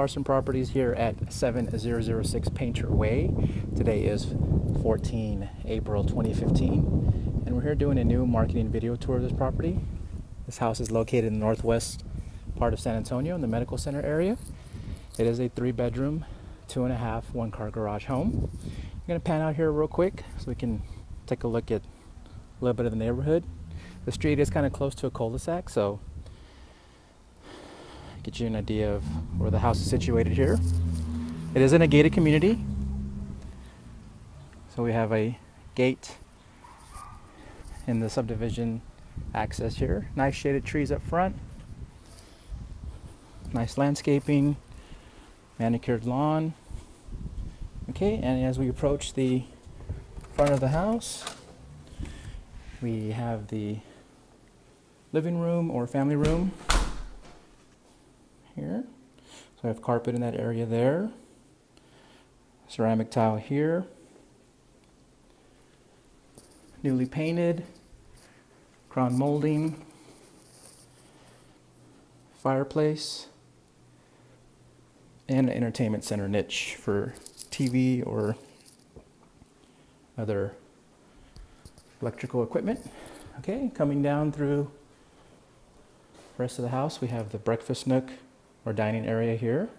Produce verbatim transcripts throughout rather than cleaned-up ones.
Larson Properties here at seven zero zero six Painter Way. Today is the fourteenth of April twenty fifteen, and we're here doing a new marketing video tour of this property. This house is located in the northwest part of San Antonio in the medical center area. It is a three bedroom, two and a half, one car garage home. I'm gonna pan out here real quick so we can take a look at a little bit of the neighborhood. The street is kind of close to a cul-de-sac, so get you an idea of where the house is situated here. It is in a gated community, so we have a gate in the subdivision access here. Nice shaded trees up front, nice landscaping, manicured lawn. Okay, and as we approach the front of the house, we have the living room or family room here. So I have carpet in that area there, ceramic tile here, newly painted, crown molding, fireplace, and an entertainment center niche for T V or other electrical equipment. Okay, coming down through the rest of the house, we have the breakfast nook or dining area here.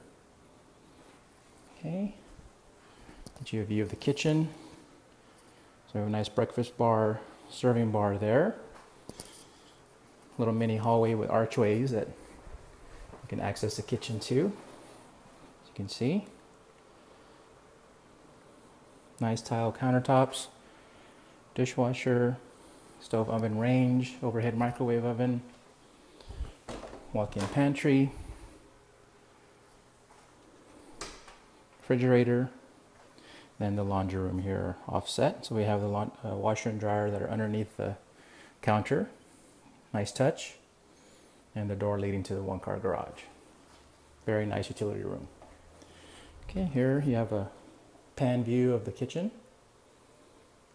Okay, get you a view of the kitchen. So we have a nice breakfast bar, serving bar there. Little mini hallway with archways that you can access the kitchen to, as you can see. Nice tile countertops, dishwasher, stove oven range, overhead microwave oven, walk-in pantry, refrigerator, then the laundry room here offset. So we have the uh, washer and dryer that are underneath the counter. Nice touch. And the door leading to the one car garage. Very nice utility room. Okay, here you have a pan view of the kitchen,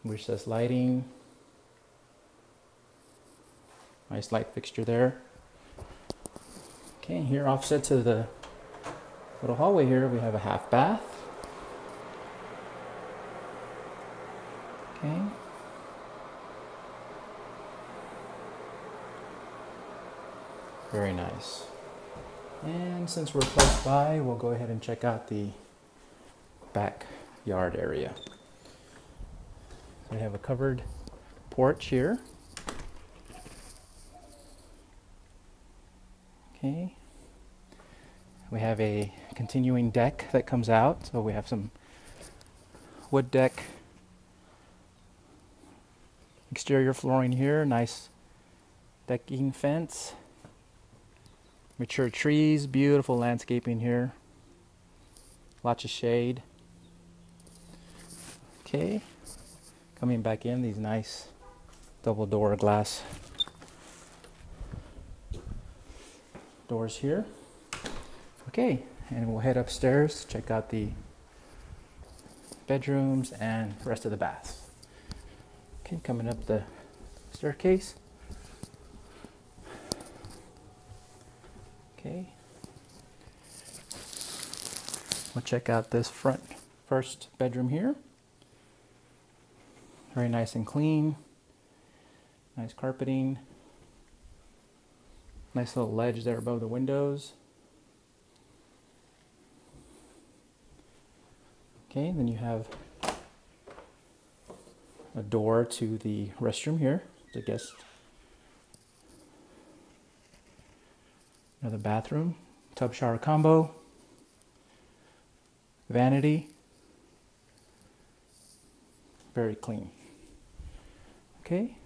which says lighting. Nice light fixture there. Okay, here offset to the little hallway here, we have a half bath. Okay. Very nice. And since we're close by, we'll go ahead and check out the backyard area. So we have a covered porch here. Okay. We have a continuing deck that comes out. So we have some wood deck, exterior flooring here, nice decking fence, mature trees, beautiful landscaping here, lots of shade. Okay, coming back in, these nice double door glass doors here. Okay, and we'll head upstairs to check out the bedrooms and the rest of the baths. Okay, coming up the staircase. Okay, we'll check out this front first bedroom here. Very nice and clean, nice carpeting, nice little ledge there above the windows. Okay, then you have a door to the restroom here, the guest. Another bathroom, tub shower combo, vanity, very clean. Okay,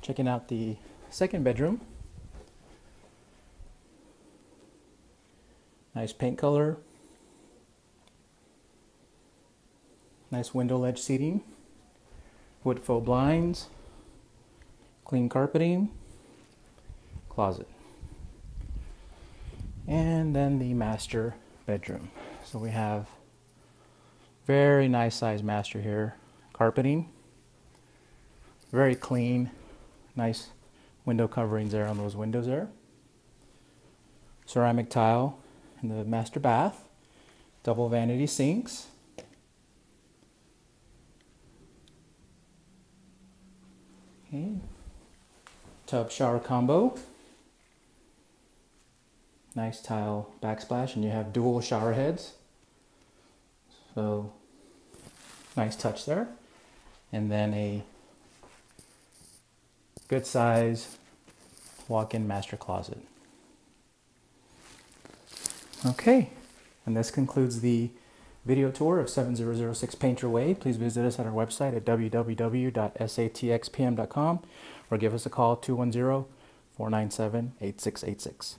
checking out the second bedroom. Nice paint color, nice window ledge seating, wood faux blinds, clean carpeting, closet. And then the master bedroom. So we have very nice sized master here, carpeting, very clean, nice window coverings there on those windows there. Ceramic tile in the master bath, double vanity sinks, okay, tub shower combo, nice tile backsplash, and you have dual shower heads, so nice touch there. And then a good size walk-in master closet. Okay, and this concludes the video tour of seven zero zero six Painter Way. Please visit us at our website at w w w dot s a t x p m dot com or give us a call two one zero, four nine seven, eight six eight six.